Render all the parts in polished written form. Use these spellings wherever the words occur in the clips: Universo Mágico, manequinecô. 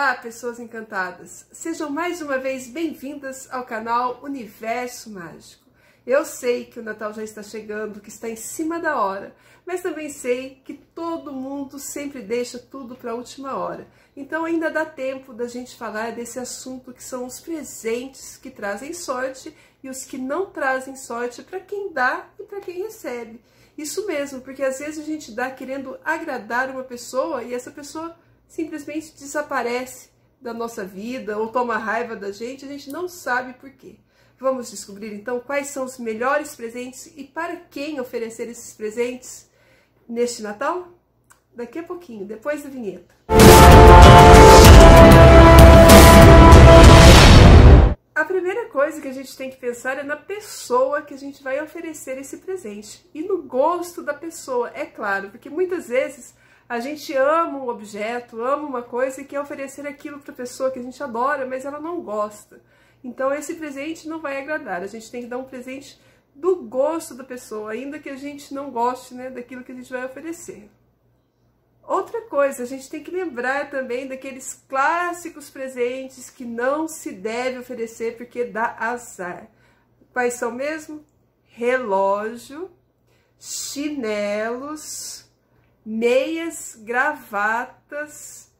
Olá, pessoas encantadas! Sejam mais uma vez bem-vindas ao canal Universo Mágico. Eu sei que o Natal já está chegando, que está em cima da hora, mas também sei que todo mundo sempre deixa tudo para a última hora. Então ainda dá tempo da gente falar desse assunto que são os presentes que trazem sorte e os que não trazem sorte para quem dá e para quem recebe. Isso mesmo, porque às vezes a gente dá querendo agradar uma pessoa e essa pessoa simplesmente desaparece da nossa vida ou toma raiva da gente, a gente não sabe por quê. Vamos descobrir então quais são os melhores presentes e para quem oferecer esses presentes neste Natal? Daqui a pouquinho, depois da vinheta. A primeira coisa que a gente tem que pensar é na pessoa que a gente vai oferecer esse presente e no gosto da pessoa, é claro, porque muitas vezes a gente ama um objeto, ama uma coisa e quer oferecer aquilo para a pessoa que a gente adora, mas ela não gosta. Então esse presente não vai agradar, a gente tem que dar um presente do gosto da pessoa, ainda que a gente não goste, né, daquilo que a gente vai oferecer. Outra coisa, a gente tem que lembrar também daqueles clássicos presentes que não se deve oferecer porque dá azar. Quais são mesmo? Relógio, chinelos, meias, gravatas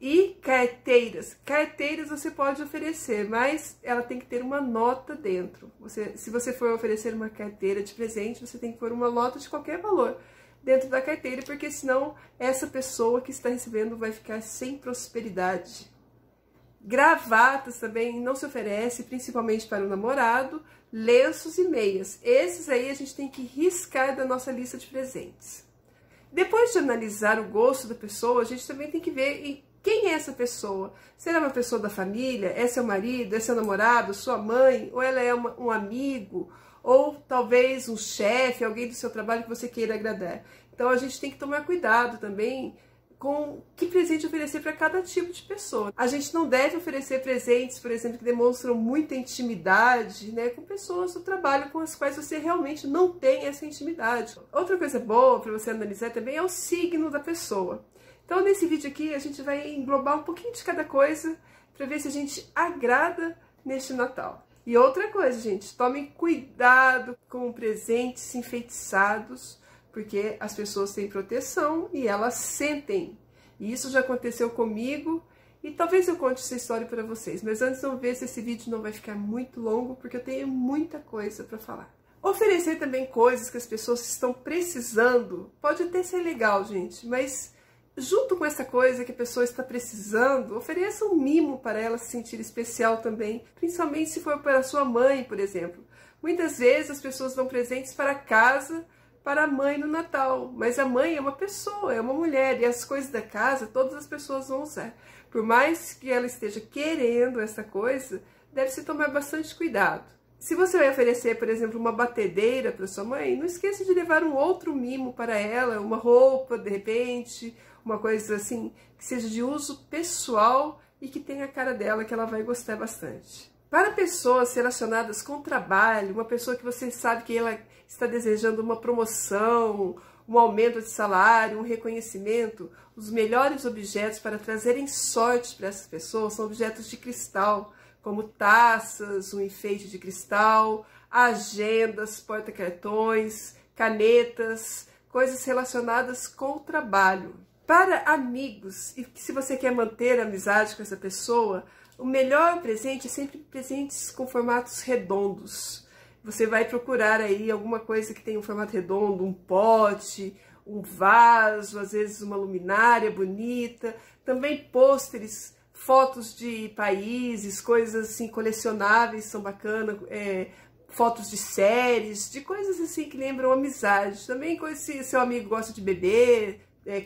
e carteiras. Carteiras você pode oferecer, mas ela tem que ter uma nota dentro. Se você for oferecer uma carteira de presente, você tem que pôr uma nota de qualquer valor dentro da carteira, porque senão essa pessoa que está recebendo vai ficar sem prosperidade. Gravatas também não se oferece, principalmente para o namorado. Lenços e meias. Esses aí a gente tem que riscar da nossa lista de presentes. Depois de analisar o gosto da pessoa, a gente também tem que ver quem é essa pessoa. Será uma pessoa da família? É seu marido? É seu namorado? Sua mãe? Ou ela é um amigo? Ou talvez um chefe, alguém do seu trabalho que você queira agradar. Então a gente tem que tomar cuidado também com que presente oferecer para cada tipo de pessoa. A gente não deve oferecer presentes, por exemplo, que demonstram muita intimidade, né, com pessoas do trabalho com as quais você realmente não tem essa intimidade. Outra coisa boa para você analisar também é o signo da pessoa. Então nesse vídeo aqui a gente vai englobar um pouquinho de cada coisa para ver se a gente agrada neste Natal. E outra coisa, gente, tomem cuidado com presentes enfeitiçados, porque as pessoas têm proteção e elas sentem. E isso já aconteceu comigo, e talvez eu conte essa história para vocês. Mas antes, vamos ver se esse vídeo não vai ficar muito longo, porque eu tenho muita coisa para falar. Oferecer também coisas que as pessoas estão precisando pode até ser legal, gente, mas junto com essa coisa que a pessoa está precisando, ofereça um mimo para ela se sentir especial também, principalmente se for para a sua mãe, por exemplo. Muitas vezes as pessoas dão presentes para casa, para a mãe no Natal, mas a mãe é uma pessoa, é uma mulher, e as coisas da casa todas as pessoas vão usar. Por mais que ela esteja querendo essa coisa, deve-se tomar bastante cuidado. Se você vai oferecer, por exemplo, uma batedeira para sua mãe, não esqueça de levar um outro mimo para ela, uma roupa, de repente, uma coisa assim, que seja de uso pessoal e que tenha a cara dela, que ela vai gostar bastante. Para pessoas relacionadas com o trabalho, uma pessoa que você sabe que ela está desejando uma promoção, um aumento de salário, um reconhecimento, os melhores objetos para trazerem sorte para essas pessoas são objetos de cristal, como taças, um enfeite de cristal, agendas, porta-cartões, canetas, coisas relacionadas com o trabalho. Para amigos, e se você quer manter a amizade com essa pessoa, o melhor presente é sempre presentes com formatos redondos. Você vai procurar aí alguma coisa que tenha um formato redondo, um pote, um vaso, às vezes uma luminária bonita, também pôsteres, fotos de países, coisas assim colecionáveis, são bacanas, fotos de séries, de coisas assim que lembram amizade. Também se seu amigo gosta de beber,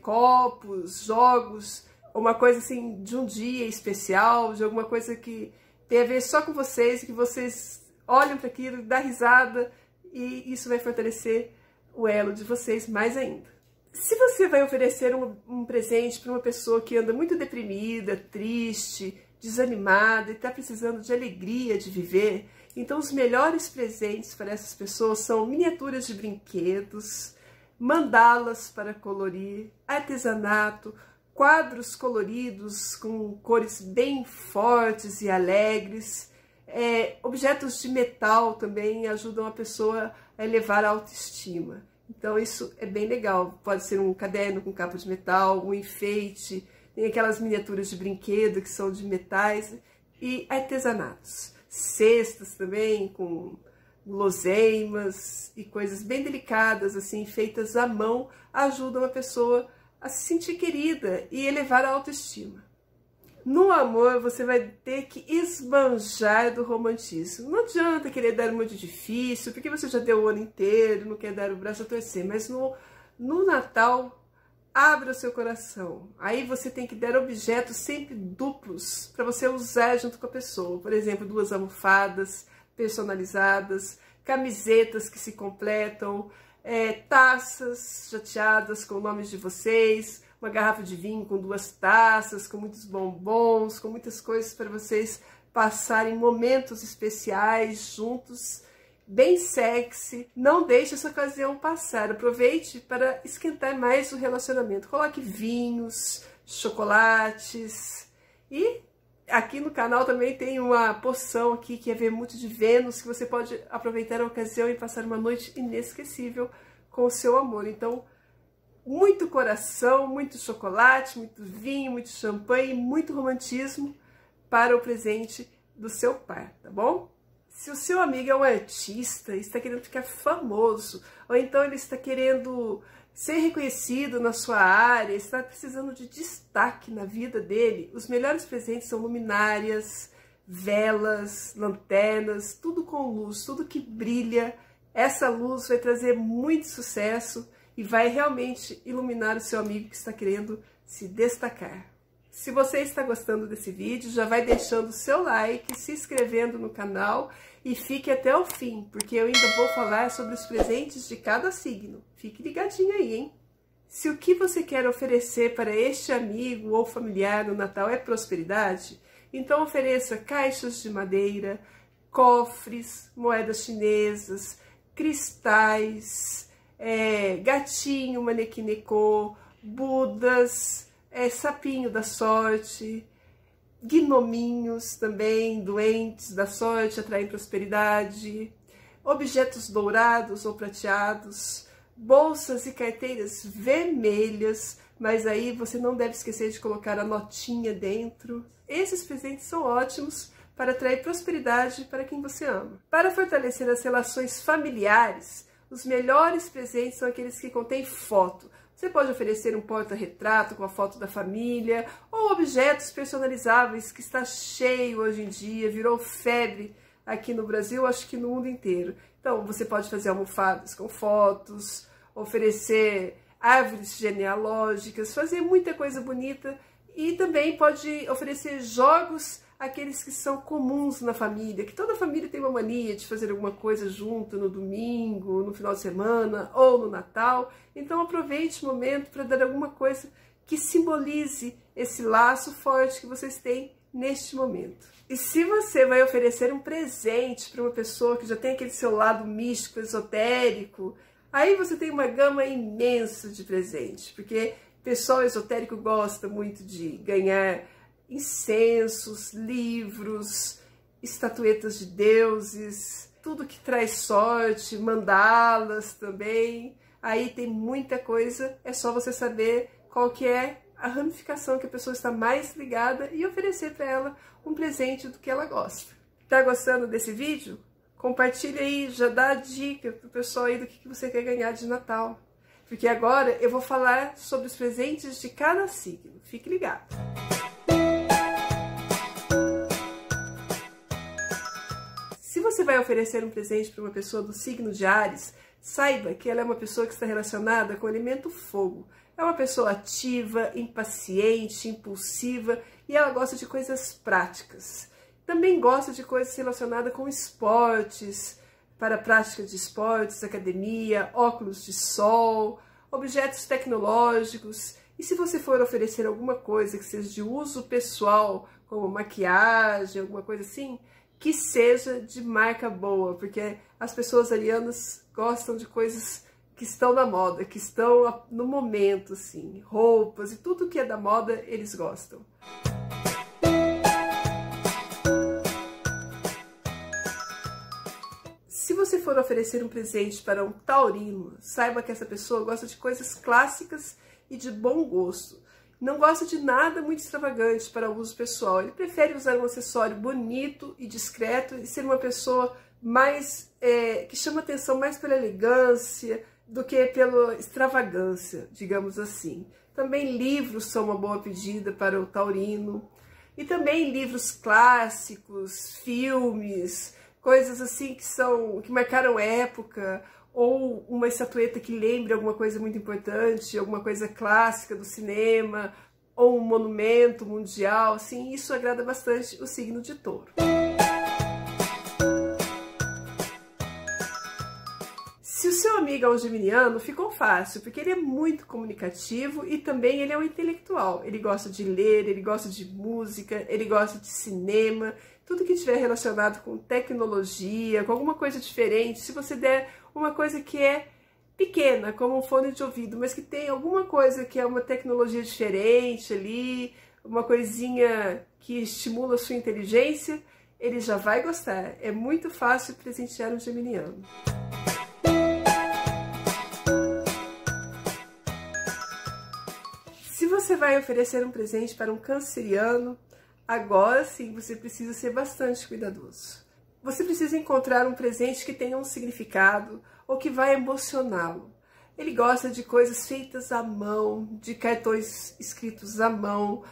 copos, jogos, uma coisa assim de um dia especial, de alguma coisa que tem a ver só com vocês, que vocês olham para aquilo, dá risada, e isso vai fortalecer o elo de vocês mais ainda. Se você vai oferecer um presente para uma pessoa que anda muito deprimida, triste, desanimada e está precisando de alegria de viver, então os melhores presentes para essas pessoas são miniaturas de brinquedos, mandalas para colorir, artesanato, quadros coloridos com cores bem fortes e alegres, objetos de metal também ajudam a pessoa a elevar a autoestima. Então isso é bem legal, pode ser um caderno com capa de metal, um enfeite, tem aquelas miniaturas de brinquedo que são de metais e artesanatos. Cestas também com guloseimas e coisas bem delicadas, assim, feitas à mão, ajudam a pessoa a se sentir querida e elevar a autoestima. No amor, você vai ter que esbanjar do romantismo. Não adianta querer dar muito difícil, porque você já deu o ano inteiro, não quer dar o braço a torcer. Mas no Natal, abra o seu coração. Aí você tem que dar objetos sempre duplos para você usar junto com a pessoa. Por exemplo, duas almofadas personalizadas, camisetas que se completam, taças chateadas com nomes de vocês, uma garrafa de vinho com duas taças, com muitos bombons, com muitas coisas para vocês passarem momentos especiais juntos, bem sexy. Não deixe essa ocasião passar, aproveite para esquentar mais o relacionamento. Coloque vinhos, chocolates e aqui no canal também tem uma poção aqui que é Vermute de Vênus, que você pode aproveitar a ocasião e passar uma noite inesquecível com o seu amor. Então, muito coração, muito chocolate, muito vinho, muito champanhe, muito romantismo para o presente do seu par, tá bom? Se o seu amigo é um artista e está querendo ficar famoso, ou então ele está querendo ser reconhecido na sua área, está precisando de destaque na vida dele, os melhores presentes são luminárias, velas, lanternas, tudo com luz, tudo que brilha. Essa luz vai trazer muito sucesso e vai realmente iluminar o seu amigo que está querendo se destacar. Se você está gostando desse vídeo, já vai deixando o seu like, se inscrevendo no canal e fique até o fim, porque eu ainda vou falar sobre os presentes de cada signo. Fique ligadinho aí, hein? Se o que você quer oferecer para este amigo ou familiar no Natal é prosperidade, então ofereça caixas de madeira, cofres, moedas chinesas, cristais, gatinho, manequinecô, budas, sapinho da sorte, gnominhos também, doentes da sorte, atraem prosperidade, objetos dourados ou prateados, bolsas e carteiras vermelhas, mas aí você não deve esquecer de colocar a notinha dentro. Esses presentes são ótimos para atrair prosperidade para quem você ama. Para fortalecer as relações familiares, os melhores presentes são aqueles que contêm foto. Você pode oferecer um porta-retrato com a foto da família ou objetos personalizáveis, que está cheio hoje em dia, virou febre aqui no Brasil, acho que no mundo inteiro. Então, você pode fazer almofadas com fotos, oferecer árvores genealógicas, fazer muita coisa bonita e também pode oferecer jogos, aqueles que são comuns na família, que toda família tem uma mania de fazer alguma coisa junto no domingo, no final de semana ou no Natal. Então aproveite o momento para dar alguma coisa que simbolize esse laço forte que vocês têm neste momento. E se você vai oferecer um presente para uma pessoa que já tem aquele seu lado místico, esotérico, aí você tem uma gama imensa de presente, porque o pessoal esotérico gosta muito de ganhar incensos, livros, estatuetas de deuses, tudo que traz sorte, mandalas também. Aí tem muita coisa, é só você saber qual que é a ramificação que a pessoa está mais ligada e oferecer para ela um presente do que ela gosta. Tá gostando desse vídeo? Compartilha aí, já dá a dica pro pessoal aí do que você quer ganhar de Natal. Porque agora eu vou falar sobre os presentes de cada signo. Fique ligado! Se você vai oferecer um presente para uma pessoa do signo de Áries, saiba que ela é uma pessoa que está relacionada com o elemento fogo. É uma pessoa ativa, impaciente, impulsiva e ela gosta de coisas práticas. Também gosta de coisas relacionadas com esportes, para prática de esportes, academia, óculos de sol, objetos tecnológicos. E se você for oferecer alguma coisa que seja de uso pessoal, como maquiagem, alguma coisa assim, que seja de marca boa, porque as pessoas arianas gostam de coisas que estão na moda, que estão no momento, assim, roupas e tudo que é da moda, eles gostam. Se você for oferecer um presente para um taurino, saiba que essa pessoa gosta de coisas clássicas e de bom gosto. Não gosta de nada muito extravagante para o uso pessoal. Ele prefere usar um acessório bonito e discreto e ser uma pessoa mais que chama atenção mais pela elegância do que pela extravagância, digamos assim. Também livros são uma boa pedida para o taurino. E também livros clássicos, filmes, coisas assim que são que marcaram época, ou uma estatueta que lembre alguma coisa muito importante, alguma coisa clássica do cinema, ou um monumento mundial, assim, isso agrada bastante o signo de touro. Se o seu amigo é um geminiano, ficou fácil, porque ele é muito comunicativo e também ele é um intelectual. Ele gosta de ler, ele gosta de música, ele gosta de cinema, tudo que tiver relacionado com tecnologia, com alguma coisa diferente. Se você der uma coisa que é pequena, como um fone de ouvido, mas que tem alguma coisa que é uma tecnologia diferente ali, uma coisinha que estimula a sua inteligência, ele já vai gostar. É muito fácil presentear um geminiano. Se você vai oferecer um presente para um canceriano, agora sim, você precisa ser bastante cuidadoso. Você precisa encontrar um presente que tenha um significado ou que vai emocioná-lo. Ele gosta de coisas feitas à mão, de cartões escritos à mão,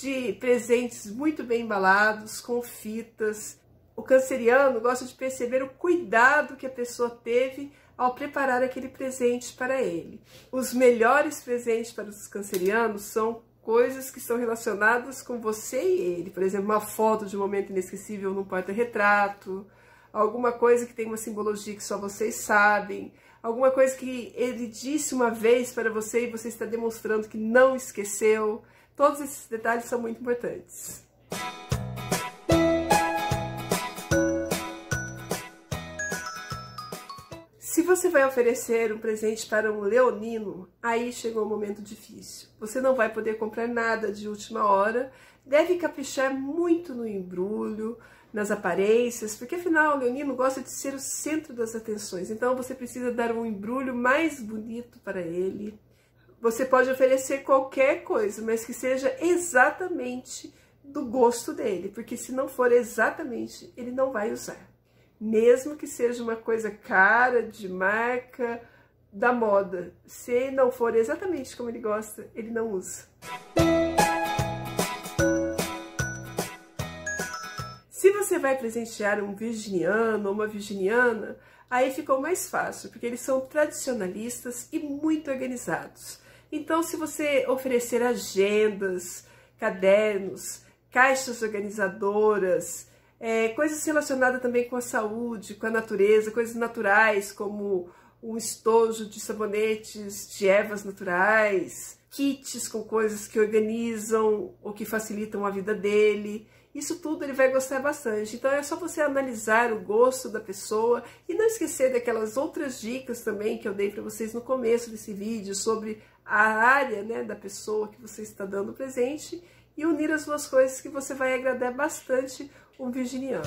de presentes muito bem embalados, com fitas. O canceriano gosta de perceber o cuidado que a pessoa teve ao preparar aquele presente para ele. Os melhores presentes para os cancerianos são coisas que estão relacionadas com você e ele. Por exemplo, uma foto de um momento inesquecível num porta-retrato, alguma coisa que tem uma simbologia que só vocês sabem, alguma coisa que ele disse uma vez para você e você está demonstrando que não esqueceu. Todos esses detalhes são muito importantes. Se você vai oferecer um presente para um leonino, aí chegou um momento difícil. Você não vai poder comprar nada de última hora, deve caprichar muito no embrulho, nas aparências, porque afinal o leonino gosta de ser o centro das atenções, então você precisa dar um embrulho mais bonito para ele. Você pode oferecer qualquer coisa, mas que seja exatamente do gosto dele, porque se não for exatamente, ele não vai usar. Mesmo que seja uma coisa cara, de marca, da moda. Se não for exatamente como ele gosta, ele não usa. Se você vai presentear um virginiano ou uma virginiana, aí ficou mais fácil, porque eles são tradicionalistas e muito organizados. Então, se você oferecer agendas, cadernos, caixas organizadoras, coisas relacionadas também com a saúde, com a natureza, coisas naturais como um estojo de sabonetes de ervas naturais, kits com coisas que organizam ou que facilitam a vida dele, isso tudo ele vai gostar bastante. Então é só você analisar o gosto da pessoa e não esquecer daquelas outras dicas também que eu dei para vocês no começo desse vídeo sobre a área, né, da pessoa que você está dando presente, e unir as duas coisas que você vai agradar bastante um virginiano.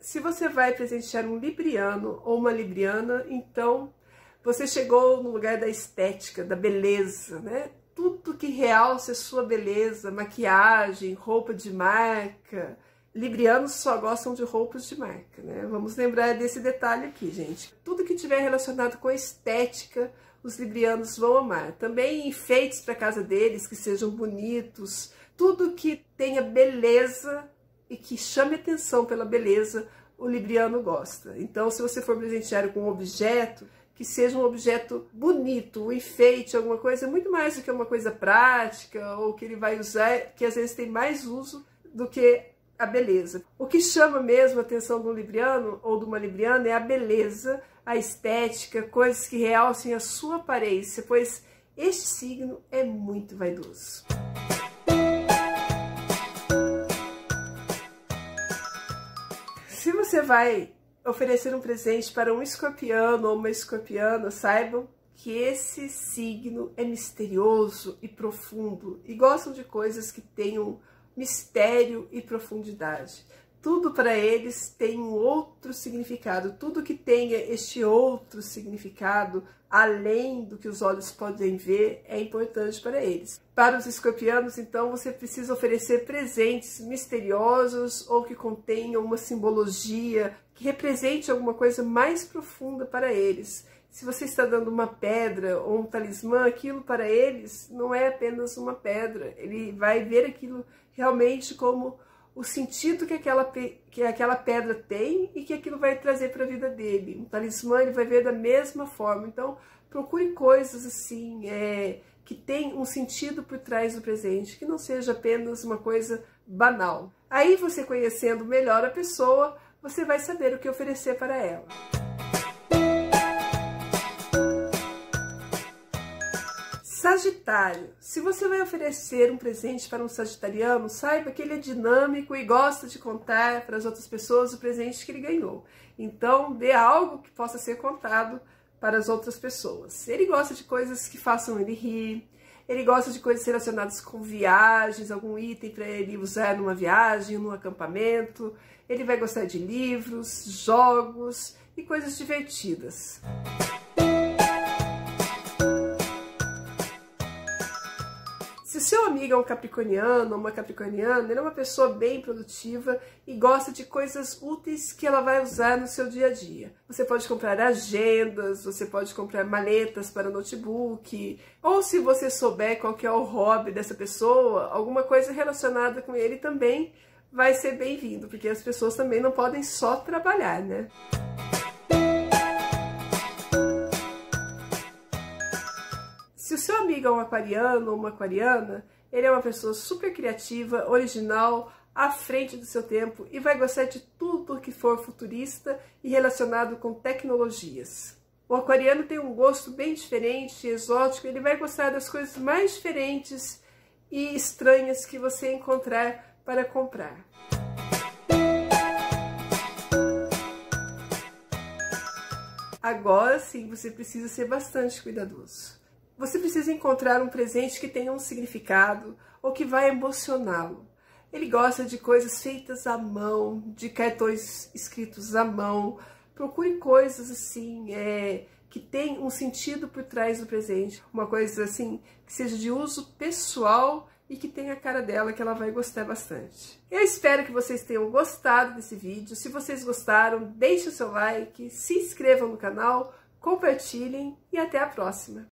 Se você vai presentear um libriano ou uma libriana, então você chegou no lugar da estética, da beleza, né? Tudo que realça a sua beleza, maquiagem, roupa de marca. Librianos só gostam de roupas de marca, né? Vamos lembrar desse detalhe aqui, gente. Tudo que tiver relacionado com estética, os librianos vão amar. Também enfeites para a casa deles, que sejam bonitos. Tudo que tenha beleza e que chame atenção pela beleza, o libriano gosta. Então, se você for presentear com um objeto, que seja um objeto bonito, um enfeite, alguma coisa, muito mais do que uma coisa prática, ou que ele vai usar, que às vezes tem mais uso do que a beleza. O que chama mesmo a atenção de um libriano ou de uma libriana é a beleza, a estética, coisas que realcem a sua aparência, pois este signo é muito vaidoso. Se você vai oferecer um presente para um escorpiano ou uma escorpiana, saibam que esse signo é misterioso e profundo e gostam de coisas que tenham mistério e profundidade. Tudo para eles tem um outro significado, tudo que tenha este outro significado, além do que os olhos podem ver, é importante para eles. Para os escorpianos, então, você precisa oferecer presentes misteriosos ou que contenham uma simbologia que represente alguma coisa mais profunda para eles. Se você está dando uma pedra ou um talismã, aquilo para eles não é apenas uma pedra, ele vai ver aquilo realmente como o sentido que aquela pedra tem e que aquilo vai trazer para a vida dele. Um talismã ele vai ver da mesma forma. Então, procure coisas assim, que tem um sentido por trás do presente, que não seja apenas uma coisa banal. Aí, você conhecendo melhor a pessoa, você vai saber o que oferecer para ela. Sagitário. Se você vai oferecer um presente para um sagitariano, saiba que ele é dinâmico e gosta de contar para as outras pessoas o presente que ele ganhou. Então, dê algo que possa ser contado para as outras pessoas. Ele gosta de coisas que façam ele rir, ele gosta de coisas relacionadas com viagens, algum item para ele usar numa viagem, num acampamento. Ele vai gostar de livros, jogos e coisas divertidas. Se seu amigo é um capricorniano ou uma capricorniana, ele é uma pessoa bem produtiva e gosta de coisas úteis que ela vai usar no seu dia a dia. Você pode comprar agendas, você pode comprar maletas para notebook, ou se você souber qual que é o hobby dessa pessoa, alguma coisa relacionada com ele também vai ser bem-vindo, porque as pessoas também não podem só trabalhar, né? Se o seu amigo é um aquariano ou uma aquariana, ele é uma pessoa super criativa, original, à frente do seu tempo e vai gostar de tudo que for futurista e relacionado com tecnologias. O aquariano tem um gosto bem diferente, exótico, ele vai gostar das coisas mais diferentes e estranhas que você encontrar para comprar. Agora sim, você precisa ser bastante cuidadoso. Você precisa encontrar um presente que tenha um significado ou que vai emocioná-lo. Ele gosta de coisas feitas à mão, de cartões escritos à mão. Procure coisas assim, que tem um sentido por trás do presente. Uma coisa assim, que seja de uso pessoal e que tenha a cara dela, que ela vai gostar bastante. Eu espero que vocês tenham gostado desse vídeo. Se vocês gostaram, deixem o seu like, se inscrevam no canal, compartilhem e até a próxima.